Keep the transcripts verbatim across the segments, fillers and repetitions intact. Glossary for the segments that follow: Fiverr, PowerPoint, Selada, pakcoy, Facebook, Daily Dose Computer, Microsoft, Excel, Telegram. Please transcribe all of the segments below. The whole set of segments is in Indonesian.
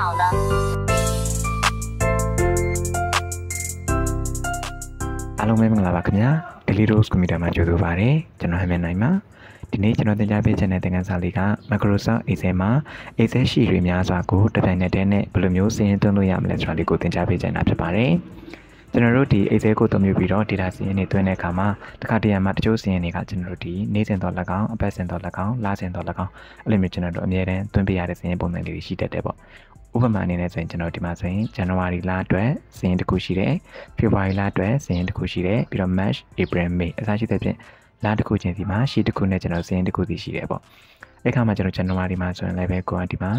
好了。အားလုံးပဲမင်္ဂလာပါခင်ဗျာ Daily Dose ကွန်ပျူတာမှာကြိုဆိုပါရစေကျွန်တော်ဟမန်နိုင်ပါဒီနေ့ကျွန်တော်တင်ပြပေးချင်တဲ့သင်ခန်းစာလေးက Microsoft Excel မှာ Excel sheet တွေများစွာကိုတစ်ပြိုင်နက်တည်းနဲ့ဘယ်လိုမျိုးစာရင်းသွင်းလို့ရမလဲဆိုတာလေးကိုသင်ကြားပေးချင်တာဖြစ်ပါတယ်ကျွန်တော်တို့ဒီ Excel ကိုသုံးပြီးတော့ data စာရင်းတွေသွင်းတဲ့အခါမှာတစ်ခါတည်းမှာတချို့စာရင်းတွေကကျွန်တော်တို့ဒီနေ့စဉ်တော့၎င်းအပတ်စဉ်တော့၎င်းလစဉ်တော့၎င်းအဲ့လိုမျိုးကျွန်တော်တို့အမြဲတမ်းသွင်းပေးရတဲ့စာရင်းပုံစံလေးတွေရှိတတ်တယ်ပေါ့ဥပမာအနေနဲ့ဆိုရင်ကျွန်တော်ဒီမှာဆိုရင် January လအတွက်စာရင်းတစ်ခုရှိတယ် February လအတွက်စာရင်းတစ်ခုရှိတယ်ပြီးတော့ March April May အစရှိတဲ့ဖြင့်လတစ်ခုချင်းစီမှာရှိတစ်ခုနဲ့ကျွန်တော်စာရင်းတစ်ခုစီရှိတယ်ပေါ့အဲ့ခါမှာကျွန်တော် January မှာဆိုရင်လည်းပဲကိုကဒီမှာ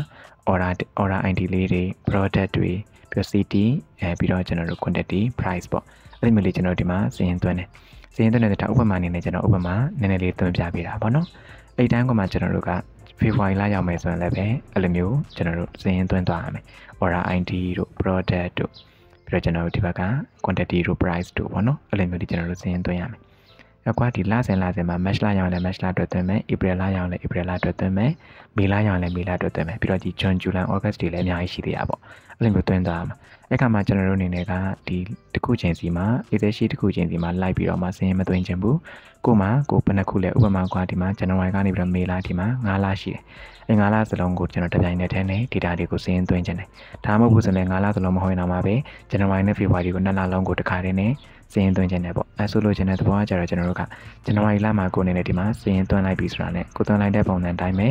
order order ไอ ดี လေးတွေ product တွေပြီးတော့ city အဲပြီးတော့ကျွန်တော်တို့ quantity price ပေါ့အဲ့ဒီမျိုးလေးကျွန်တော်ဒီမှာစာရင်းသွင်းတယ်စာရင်းသွင်းတဲ့အခါဥပမာအနေနဲ့ကျွန်တော်ဥပမာနည်းနည်းလေးသွင်းပြပေးတာပေါ့နော်အဲ့တိုင်းကမှကျွန်တော်တို့က February လရောက်မယ်ဆိုရင်လည်းပဲအဲ့လိုမျိုးကျွန်တော်တို့စာရင်းသွင်းသွားရမယ် order ไอ ดี တို့ product တို့ပြီးတော့ကျွန်တော်တို့ဒီဘက်က quantity တို့ price တို့ပေါ့နော်အဲ့လိုမျိုးဒီကျွန်တော်တို့စာရင်းသွင်းရမယ်အကွာဒီလဆင်လဆင်မှာ match လာရအောင်လဲ match လာတွက်သွင်းမယ် April လာရအောင်လဲ April လာတွက်သွင်းမယ် May လာရအောင်လဲ May လာတွက်သွင်းမယ်ပြီးတော့ဒီ June July August တွေလည်းအများကြီးရှိသေးတာပေါ့အဲ့လိုမျိုးသွင်းသွားမှာအဲ့ခါမှာကျွန်တော်တို့အနေနဲ့ကဒီတစ်ခုချင်းစီမှာ Excel sheet တစ်ခုချင်းစီမှာလိုက်ပြီးတော့မှစာရင်းမသွင်းချင်ဘူးကိုမှကိုဘယ်နှခုလဲဥပမာကွာဒီမှာ January ကနေပြီးတော့ May လာဒီမှာငါးလရှိတယ်အဲ့ငါးလစလုံးကိုကျွန်တော်တစ်ပြိုင်နက်တည်းနဲ့ data တွေကိုစာရင်းသွင်းချင်တယ်ဒါမှမဟုတ်ဘူးဆိုရင်ငါးလစလုံးမဟုတ်ရင်တော့မှာပဲ January နဲ့ February ကိုနှစ်လလုံးကိုတစ်ခါတည်းနဲ့စာရင်းသွင်းချင်တယ်ပေါ့အဲဆိုလို့ချင်တဲ့သဘောကကြတော့ကျွန်တော်တို့က January လမှာကိုအနေနဲ့ဒီမှာစာရင်းသွင်းလိုက်ပြီဆိုတာနဲ့ကိုသွင်းလိုက်တဲ့ပုံစံတိုင်းပဲ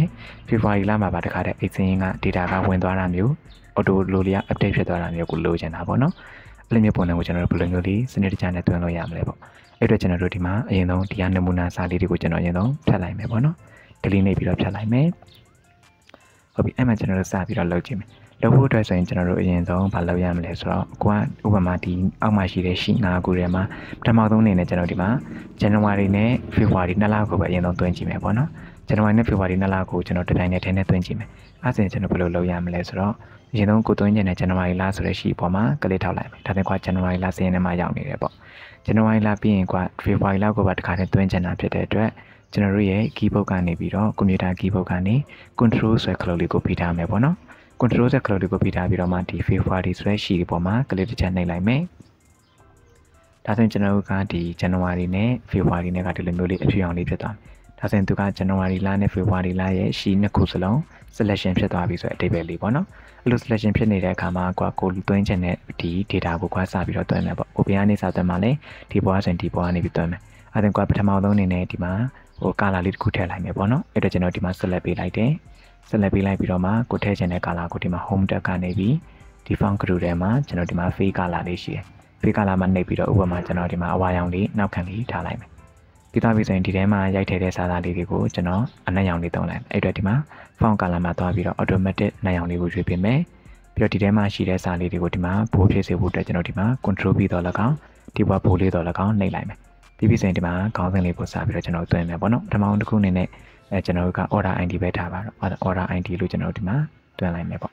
February လမှာပါတခါတည်း Excel က data ကဝင်သွားတာမျိုး auto လိုလျာ update ဖြစ်သွားတာမျိုးကိုလိုချင်တာပေါ့နော်အဲ့လိုမျိုးပုံစံကိုကျွန်တော်တို့ဘယ်လိုမျိုးလေးစနစ်တကျနဲ့သွင်းလို့ရမလဲပေါ့အဲ့အတွက်ကျွန်တော်တို့ဒီမှာအရင်ဆုံးဒီကနမူနာစာလေးတွေကိုကျွန်တော်အရင်ဆုံးဖြတ်လိုက်မယ်ပေါ့နော် delete နေပြီးတော့ဖြတ်လိုက်မယ်ဟုတ်ပြီအဲ့မှာကျွန်တော်တို့စပြီးတော့လုပ်ကြည့်မယ်လုပ်ဖို့အတွက်ဆိုရင်ကျွန်တော်တို့အရင်ဆုံးဘာလုပ်ရမလဲဆိုတော့ကိုကဥပမာဒီအောက်မှာရှိတဲ့ရှိငါးခုထဲမှာပထမဆုံးအနေနဲ့ကျွန်တော်ဒီမှာ January နဲ့ February နှစ်လကိုပဲအရင်ဆုံးတွင်းကြည့်မယ်ပေါ့နော် January နဲ့ February နှစ်လကိုကျွန်တော်တစ်တိုင်းနဲ့ထဲနဲ့တွင်းကြည့်မယ်အဲ့ဒါဆိုရင်ကျွန်တော်ဘယ်လိုလုပ်ရမလဲဆိုတော့အရင်ဆုံးကိုတွင်းကျင်တဲ့ January လဆိုတဲ့ရှိပေါ်မှာကလစ်ထောက်လိုက်မယ်ဒါပေမဲ့ကိုက January လစာရင်းထဲမှာရောက်နေတယ်ပေါ့ January လပြီးရင်ကိုက February လကိုပဲတစ်ခါနဲ့တွင်းကျင်တာဖြစ်တဲ့အတွက်ကျွန်တော်တို့ရဲ့ keyboard ကနေပြီးတော့ computer keyboard ကနေ control ဆွဲခလုတ်လေးကိုဖိထားမယ်ပေါ့နော်control Z ခလုတ်တွေကိုဖိထားပြီးတော့မှဒီ February ဆိုတဲ့ရှိဒီပေါ်မှာကလစ်တစ်ချက်နှိပ်လိုက်မယ်။ဒါဆိုရင်ကျွန်တော်တို့ကဒီ January နဲ့ February နဲ့ကဒီလိုမျိုးလေးအထူးအောင်လေးဖြစ်သွားမယ်။ဒါဆိုရင်သူက January လနဲ့ February လရဲ့ရှိနှစ်ခုစလုံး selection ဖြစ်သွားပြီဆိုတဲ့အတိတ်ပဲလေးပေါ့နော်။အဲ့လို selection ဖြစ်နေတဲ့အခါမှာကွာကိုသွင်းချင်တဲ့ဒီ data ကိုကွာစပြီးတော့သွင်းမယ်ပေါ့။ဟိုဘက်ကနေစသွင်းမှလည်းဒီပေါ်ကဆိုရင်ဒီပေါ်ကနေပြီးသွင်းမယ်။အဲ့ဒါကွာပထမဆုံးအနေနဲ့ဒီမှာဟို color လေးတစ်ခုထည့်လိုက်မယ်ပေါ့နော်။အဲ့တော့ကျွန်တော်ဒီမှာ select ပေးလိုက်တယ်။ဆက်လက်ပေးလိုက်ပြီးတော့မှကိုထည့်ချင်တဲ့ color ကိုဒီမှာ home tab ကနေပြီးဒီ font group ထဲမှာကျွန်တော်ဒီမှာ fade color လေးရှိတယ်။ fade color မှာနှိပ်ပြီးတော့ဥပမာကျွန်တော်ဒီမှာအဝါရောင်လေးနောက်ခံလေးထားလိုက်မယ်။ပြီးသွားပြီဆိုရင်ဒီထဲမှာရိုက်ထည့်တဲ့စာသားလေးတွေကိုကျွန်တော်အနက်ရောင်လေးသုံးလိုက်မယ်။အဲ့တော့ဒီမှာ font color မှာသွားပြီးတော့ automatic နက်ရောင်လေးကိုရွေးပေးမယ်။ပြီးတော့ဒီထဲမှာရှိတဲ့စာလေးတွေကိုဒီမှာဘိုးဖြစ်စေဖို့အတွက်ကျွန်တော်ဒီမှာ control ပြီးတော့၎င်းဒီဘွားဘိုးလေးတော့၎င်းနှိပ်လိုက်မယ်။ပြီးပြီဆိုရင်ဒီမှာခေါင်းစဉ်လေးကိုစပြီးတော့ကျွန်တော်သွင်းမယ်ပေါ့နော်။ပထမဆုံးတစ်ခုအနေနဲ့အဲကျွန်တော်တို့က order ไอ ดี ပဲထားပါတော့ order ไอ ดี လို့ကျွန်တော်တို့ဒီမှာတွင်လိုက်မယ်ပေါ့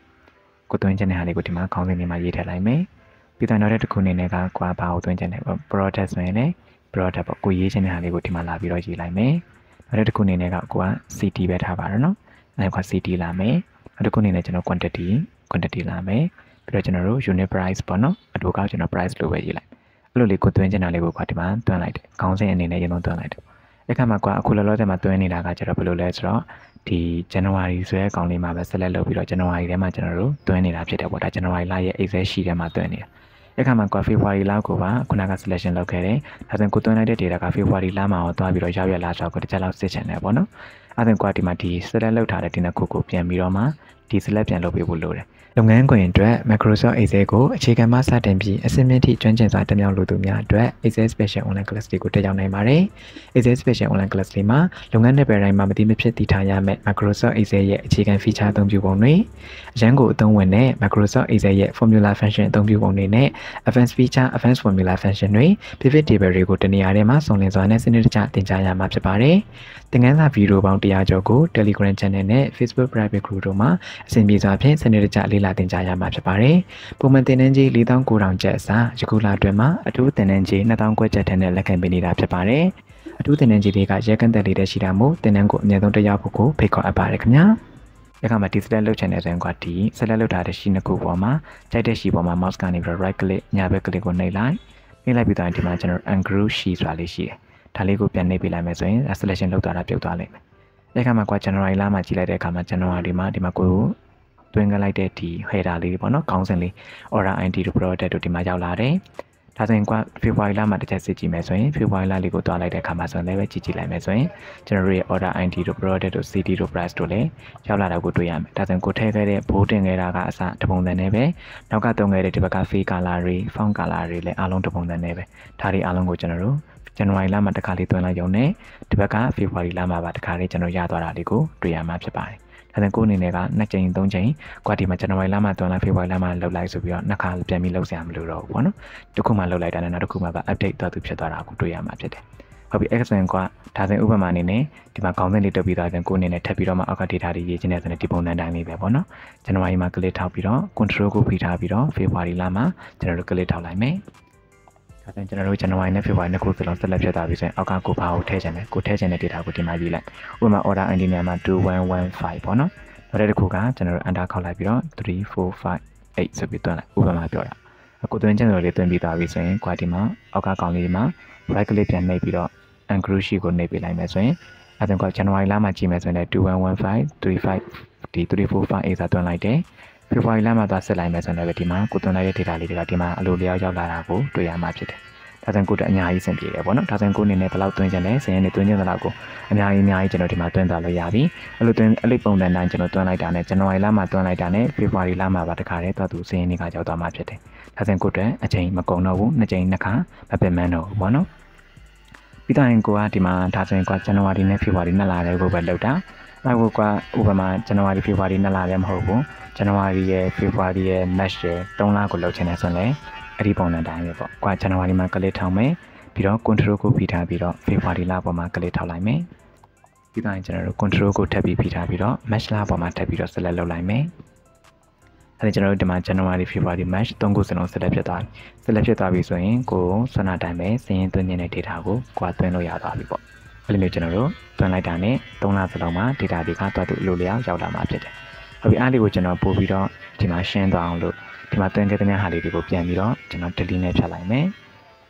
ကိုတွင်ချင်တဲ့ဟာလေးကိုဒီမှာခေါင်းစဉ်လေးမှာရေးထည့်လိုက်မယ်ပြီးတော့နောက်တစ်ခုအနေနဲ့ကကွာဘာကိုတွင်ချင်တယ် product ဆိုရင်လည်း product ပေါ့ကိုရေးချင်တဲ့ဟာလေးကိုဒီမှာလာပြီးတော့ရေးလိုက်မယ်နောက်တစ်ခုအနေနဲ့ကကိုက city ပဲထားပါတော့နော်အဲကွာ city လာမယ်နောက်တစ်ခုအနေနဲ့ကျွန်တော် quantity quantity လာမယ်ပြီးတော့ကျွန်တော်တို့ unit price ပေါ့နော်အတူကကျွန်တော် price လို့ပဲရေးလိုက်အဲ့လိုလေးကိုတွင်ချင်တာလေးကိုကွာဒီမှာတွင်လိုက်တယ်ခေါင်းစဉ်အနေနဲ့ရေးတော့တွင်လိုက်တယ်အဲ့ခါမှာကွာအခုလောလောဆယ်မှာတွင်းနေတာကကျွန်တော်ဘယ်လိုလဲဆိုတော့ဒီ January ဆိုတဲ့ကောင်လေးမှာပဲ select လုပ်ပြီးတော့ January ထဲမှာကျွန်တော်တို့တွင်းနေတာဖြစ်တယ်ပေါ့ဒါ January လရဲ့ Excel sheet ထဲမှာတွင်းနေတာအဲ့ခါမှာကွာ February လကိုပါခုနက selection လုပ်ခဲ့တယ်ဒါဆိုရင်ကိုတွင်းလိုက်တဲ့ data က February လမှာရောသွားပြီးတော့ရောက်ရလာဆိုတော့ကိုတစ်ချက်လောက်စစ်ချင်တယ်ပေါ့နော်အဲ့ဒါကွာဒီမှာဒီ select လုပ်ထားတဲ့ဒီနှစ်ခုကိုပြန်ပြီးတော့မှဒီ select ပြန်လုပ်ပေးဖို့လိုတယ်လုပ်ငန်းခွင်အတွက် Microsoft Excel ကိုအခြေခံမှစတင်ပြီးအဆင့်မြင့်ထိကျွမ်းကျင်စွာတက်မြောက်လိုသူများအတွက် Excel Special Online Class တွေကိုတက်ရောက်နိုင်ပါတယ်။ Excel Special Online Class တွေမှာလုပ်ငန်းနယ်ပယ်တိုင်းမှာမတိမဖြစ်တည်ထားရမယ့် Microsoft Excel ရဲ့အခြေခံ feature အသုံးပြုပုံတွေ၊အရန်ကိုအသုံးဝင်တဲ့ Microsoft Excel ရဲ့ formula function အသုံးပြုပုံတွေနဲ့ advanced feature, advanced formula function တွေ pivot table တွေကိုတနေရာထဲမှာစုံလင်စွာနဲ့စနစ်တကျသင်ကြားရမှာဖြစ်ပါတယ်။သင်ခန်းစာဗီဒီယိုပေါင်းတစ်ရာကျော်ကို Telegram Channel နဲ့ Facebook Private Group တို့မှာအဆင့်ပြေစွာဖြင့်စနစ်တကျလေ့လာတင်ကြရမှာဖြစ်ပါတယ်။ပုံမှန်သင်တန်းကြီးလေးသောင်းကိုးထောင်ကျပ်အစားယခုလအတွင်းမှာအထူးသင်တန်းကြီးနှစ်သောင်းခွဲကျပ်ထက်နဲ့လက်ခံပေးနေတာဖြစ်ပါတယ်။အထူးသင်တန်းကြီးတွေကရက်ကန့်တက်လေးတဲ့ရှိတာမို့သင်တန်းကိုအမြဲတမ်းတက်ရောက်ဖို့ကိုဖိတ်ခေါ်အပ်ပါတယ်ခင်ဗျာ။ Ya kan, di slide load channel yang kuat di slide load ada sini ke bawah, jadi si bawah mouse kan ibarat right click, nyabek klik ke nilai, nilai itu ada di mana channel angru si soalnya sih. Tali gue pian nih bilang mesin, asli channel itu ada di utara. Ya kan, aku channel lain lah, macam ada kamar channel ada di mana di maku tuh enggak lagi di hera di bawah, kawasan li orang anti di bawah ada di mana jauh lari. Tapi enggak viewfinder ada di sini mesin, viewfinder itu ada di kamar channel lewat cici lain mesin, channel orang anti di bawah ada di sini di bawah stole. Jauh lari aku tuh ya, tapi aku tega deh, boleh enggak raga asa tepung dan nebe, naga tuh enggak di bawah kafe kalari, phone kalari le alung tepung dan nebe, tari alung gue channel. Januari lama terkali itu yang lainnya, tiba-tiba Februari lama terkali Januari atau Radiku dua maaf cepat. Karena kau ini kan nak jadi dong jadi, kau di mana Januari lama atau Februari lama lalu lagi supaya nak hal jami lalu siam lalu roh, dukung malu lagi dan dukung malu update atau bisa tahu aku dua maaf jadi. Habis Excel yang kau tahu umpama ini, di mana kau ini lebih tahu dan kau ini tapi ramah akan dihari jadi nanti di bawah dan ini berapa? Januari malam kelihatan berapa? Kontrol kau berapa? Februari lama Januari kelihatan lama. Karena channel channel ini viewnya kurang terlalu banyak tapi saya akan kupau tejennya, kupau tidak aku dimajilak. Uma orang ini nama dua one one five, no? Nada kuka channel anda kau lagi dong three four five eight sebetulnya. Uma macam apa? Aku tuan channel itu yang bida biasanya kuat lima, aku kau lima, right click dan naik bida, angkrusi kau naik bida macamnya. Atau kau channel lama macamnya dua one one five three five di three four five eight satu naik deh. Viewfinder lama atau selain mesin dari timah, kutu naya tidak lihat timah, lalu dia jauh laraku, dua maaf jadi. Tapi kuda nyai sendiri, bukan? Tapi kuda ini pelau tuh yang jenis, saya ini tuh yang laraku. Nyai nyai jenuh timah tuh yang terlalu yabi, lalu tuh lebih pengen dan jenuh tuh naik dana, jenuh lama tuh naik dana, viewfinder lama pada karya tuh saya ini kacau tuh maaf jadi. Tapi kuda aja yang makan nahu, aja yang nakah, tapi menu, bukan? Kita yang kuat timah, tapi kuat jenuh hari ini viewfinder nelayan gue berdoa. Aku kau umpama Januari Februari nelayan hobo, Januari ya Februari ya Maret ya, tahun lalu lalu channel sana, hari bulan ada apa? Kau Januari makan letau me, biru kontrol kau biru biru, Februari lalu makan letau lagi me, kita channel kontrol kau tapi biru biru, Maret lalu makan biru selalu lagi me. Ada channel dimana Januari Februari Maret tunggu senang selalu jatuh, selalu jatuh biasanya kau sana ada me, sini tu ni nanti aku kau tu yang lalu ada apa? Lalu channel tuan lain dana, tahun lalu lama tidak dikah tuan lulia jauh lama saja. Habis hari itu channel bobby do, dimasukkan tuan lalu, dimasukkan ke dalam hari itu bobby yang biru, channel telinga jalan me,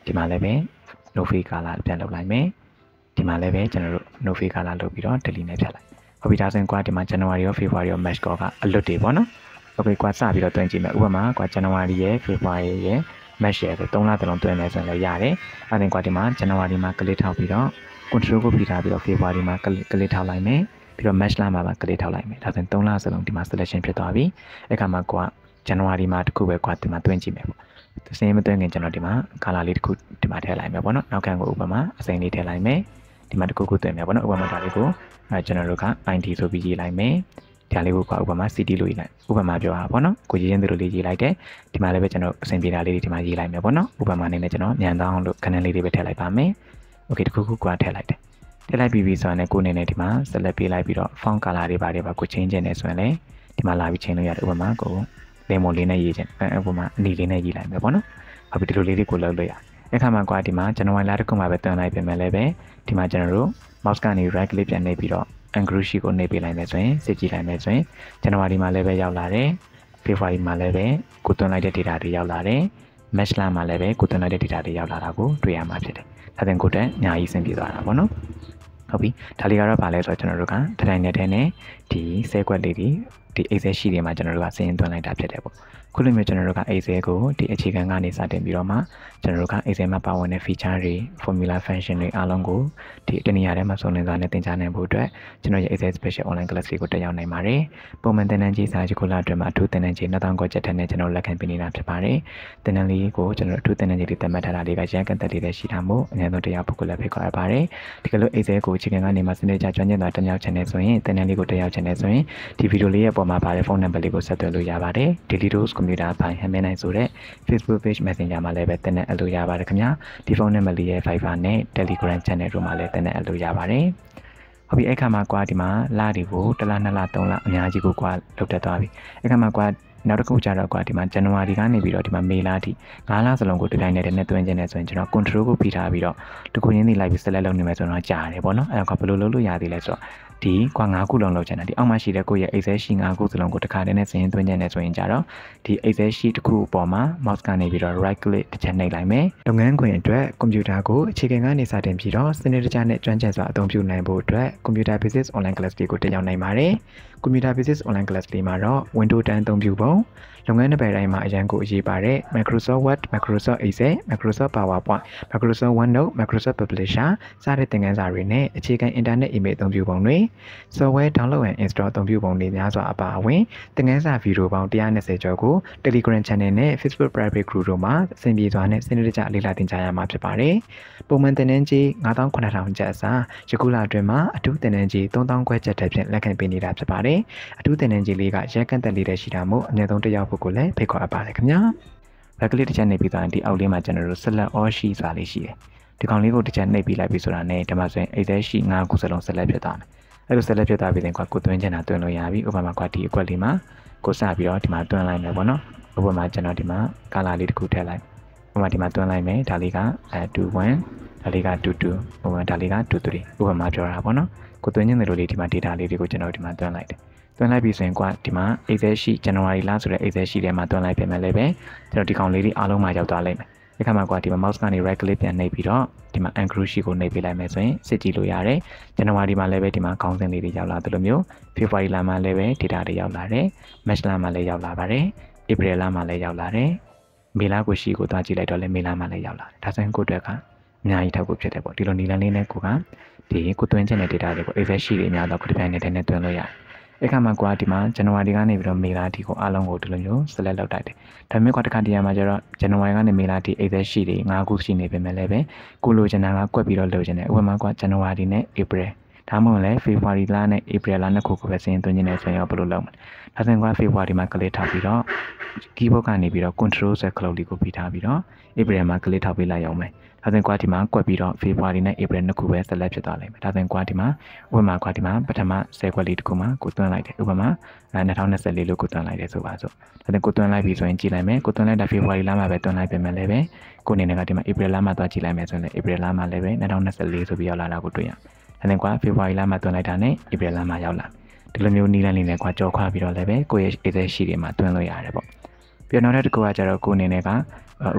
dimalebe, novi kalah jalan me, dimalebe channel novi kalah biru telinga jalan. Habis dasar kuat dimas Januari Februari Maret kau kah lalu depan, tapi kuat sah biru tuan cima umpama kuat Januari ye Februari ye Maret tahun lalu tuan Maret lalu yare, ada kuat dimas Januari mak kelihatan biru. Kontrol kau biru biru Februari makan kelihatan lain me, biru Maret lama makan kelihatan lain me. Tapi tahun lalu selama di masa selection pertama ini, ekam aku Januari maret kau berkuat di masa dua ribu me. Terus ini betul yang Januari mah kalau lihat kau di masa lain me, bukan? Aku yang kau umpama, saya ini lain me, di masa kau kau tu me, bukan? Umpama dari kau Januari kau anti so biji lain me, dari kau kau umpama city lain, umpama jauh, bukan? Kau jadi jendela biji lain deh, di masa lepas Januari sembilan hari di masa lain me, bukan? Umpama ni Januari yang dah orang kanan lirik betul lain me. Oke, aku kuat telai deh. Telai bibi soalnya aku nenek di mana, selepi telai biru, phone kalari bari baku change jenis soalnya, di mana lebih change yang rumah aku, demo lina iya jen, rumah ni lina iya lah, bukan? Habis itu lirik kulo ya. Ekam aku di mana, Januari lalu aku mau betul naik pemelebe, di mana Januari, mouse kan ini right click jenis biru, angkrusi kau naik pelai macamnya, segi pelai macamnya, Januari malebe jauh lari, Februari malebe, kuton aja tidak ada jauh lari. Maret lama lebe, kuda nade di tari jauh laraku dua maaf jadi. Tapi kuda nyai sendiri ada, bukan? Tapi tali gara balai soalan orang, teranya terane di sekuat diri di eksesi dia macam orang seni tuan ada jadi. Kalau macam orang ekseku di eksikan gani saden birama, macam orang eksema pawan feature, formula function, alangku di dunia ada macam orang tuan terjana bodoh. Macam orang ekses special online kelas kita jauh naik mari. Pemantauan je sahaja kalau ada madu tenan je, nanti angkau jadinya macam orang kampanye nampak mari. Tenan lagi kalau macam tu tenan jadi teman ada lagi kerja kan tadi dah siamu, nanti dia apa kalau pekar mari. Kalau ekseku eksikan gani macam ni jauh jauh nanti jauh channel soalnya, tenan lagi kita jauh channel soalnya. Di video ni apa macam apa phone number lagi kita lalu jauh mari. Daily rules Mudah apa? Kami naik sore Facebook page Messenger malah betul elu jawab kerja. Di phone malah Fiverr ne Telegram channel rumah betul elu jawab ni. Abi ekam aku ada mah lari bu, telah nalar tahu lah. Ni aji ku kuat doktor tahu abi. Ekam aku ada nalar ku ucap aku ada mah Januari kan ni biru ada mah Mei lari. Kalau selong ku tu lain ada netuan jenis jenis jenis. Kontrol ku biru biru. Tu ku ni ni lagi selong ni macam mana cari? Bono? Aku perlu lalu jadi leso. di kuang aku dong loh di ang masih aku ya exercise aku tulang ku dekat dan saya tuan jangan tuan cara di exercise aku poma mouse kan ini biro right click di channel lain me dengan ku yang dua komputer aku jika ngan di saat ini biro sendiri channel tuan jasa komputer lain buat dua komputer bisnis online kelas di ku yang lain mari komputer bisnis online kelas di mana window dan komputer dengan berada di yang ku uji pare Microsoft Word Microsoft Excel Microsoft PowerPoint Microsoft OneNote Microsoft Publisher saat dengan sari ini jika internet email komputer so we download and install komputer ini yang saya bawa dengan saya video bang tiada sejago Telegram channel ini Facebook private group rumah sendiri tuan sendiri cak lilatin cahaya macam pare pemandu energi ngatang kena ramu jasa sekolah drama aduh energi tentang kue cerdas lakukan penilaian pare aduh energi liga jaga terdiri sidamu nyatong terjawab boleh pekor apa leknya lagi di channel itu nanti audio macam terus selalu oshi salisi di kongsiku di channel bila bicara nih termasuk edisi ngaku selong selalu tuan aku selesai juga tapi dengan aku tuan jangan tuan lo ya bi upama aku di aku lima aku sabi lo di mana tuan lain aku no upama jangan di mana kalau di aku telai upama di mana tuan lain me dalika dua one dalika dua dua upama dalika dua tiga upama juara aku no aku tuan jangan lo di mana di dalika aku jangan di mana tuan lain tuan lain bisa aku di mana edisi Januari lah sudah edisi di mana tuan lain pemelebe jadi di kau liri alung macam tuan lain jika aku di mana mouse kan di right click dan naik biro di mana angkrusi kau naik biro mesin sejilo ya re Januari malam di mana kau sendiri jauh lah tuh lembio Februari lama lebe tidak ada jauh lah re Maret lama le jauh lah re April lama le jauh lah re Mei aku sih kau tajil itu le Mei lama le jauh lah dasarnya kau deh kan nyai tak kau cerita kok di luar nilai nilai kau kan di kau tuh encen tidak ada kok efisien ini ada kau di mana internet tuh lo ya jika aku di mana Januari kan di biro Mei lah di kau along kau tuh lembio selalu ada tapi kau dekat dia macam Januari kan Mei di efisien ngaku sih nih pemelebe kau lo jenaka kau biro lo jenaka kau makan Januari nih April Tamu oleh Februari lana April lana kuku pesen itu jenis yang perlu lakukan. Tapi kalau Februari makhluk tapi lo, kibo kani biro kontrol sekelau di kopi tapi lo, April makhluk tapi layak me. Tapi kalau di mana kopi lo Februari na April na kuku seleb sedalam. Tapi kalau di mana, umpama kalau di mana pertama sekuali di kuma kutuan lagi. Umpama lana tahun na selilu kutuan lagi suka so. Tapi kutuan lagi bisu encilai me, kutuan lagi Februari lama betuan lagi pemelebe. Kuni negara di mana April lama tu encilai me so. April lama lebe na tahun na selilu biar lala kutuan. Tanpa kau Februari lama tuan lain April lama jauh lah. Dalam jauh nilai nilai kau jauh kau biro lebih kau ekspresi dia matuan lo ya repot. Biar nara tu kau ajar aku nilai kau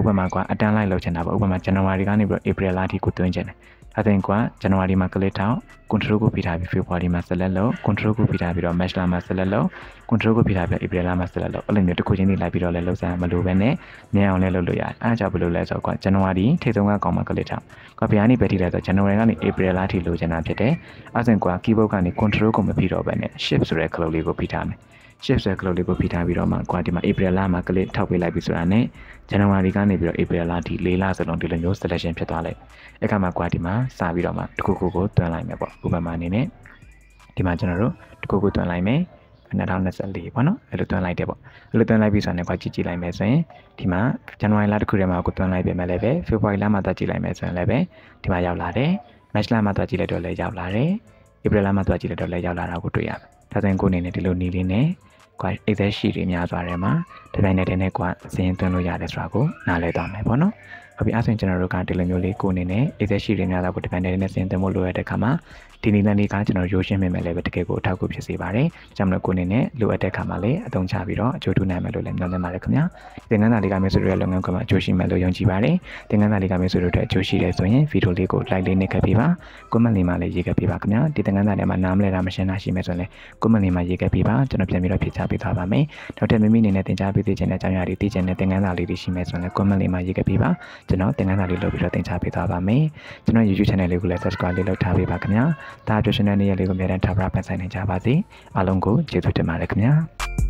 upama kau ada lain lo cina upama Januari kan April lagi kau tuan cina. Tanpa kau Januari makhluk tahu kontrol kau biro Februari masalah lo kontrol kau biro biro Maret masalah lo kontrol kau biro biro April masalah lo. Oleh itu kau jadi nilai biro lo sama lu bener ni oleh lo ya. Aja perlu le so kau Januari terutama kau makhluk tahu. Kau biar ni beri le so Januari kan April lagi lo cina cete. Asal kau kibau kan kontrol kau biro bener shift surat kalau lihat biro. Chef sekolah lebih pindah biro maklumat di mana April lama kelihatan tahu bila bisurane Januari kan biro April lagi lelah selong di lanjut selection pertama. Eka maklumat di mana sabi biro mak dukuku tuan lain me, bukan mana ini di mana jenero dukuku tuan lain me, benar tahun nasali, mana lalu tuan lain dia, lalu tuan lain bisurane kau cici lain mesej di mana Januari lalu kau dia tuan lain bermelebe, Februari lama tak cici lain mesej lebe, di mana jauh lari, Maret lama tak cici lari jauh lari, April lama tak cici lari jauh lari aku tu ya. Tapi aku ni ni di luar nilai ni. Kau ekspresi ini ada apa? Terusnya dia nak kau sentuh lo jadi seragu, nalar dah macam mana? Abi asalnya jenaruk kan terlalu lelaki kau ni ekspresi ini ada kau terusnya dia sentuh mulu ada kama. Tini nani kan jenaruk joshen memelai betul kau tak kau bersih barai. Jamlah kau ni lu ada kama le, atau cahbiro jodoh nama lu le, nama mereka. Dengan nali kami suruh lengan kau joshen melu yang cibarai. Dengan nali kami suruh joshen lesonya video le kau like le ni kapiba, kau mali malai jika piba kena. Di tengah nali kami nama le ramashen nasi mesole, kau mali malai jika piba jenaruk jamiro pica. Pita bami, dokter mimi nenek tinja piti jenek jamnya hari ti jenek tengah hari di sini soalnya komen lima jika pipa, jenok tengah hari lo bisa tinja pita bami, jenok jujur channel gue lepas kali lo tapi paknya, tak ada channel yang gue merah tak berapa saya tinja pati, alungku jatuh cemaleknya.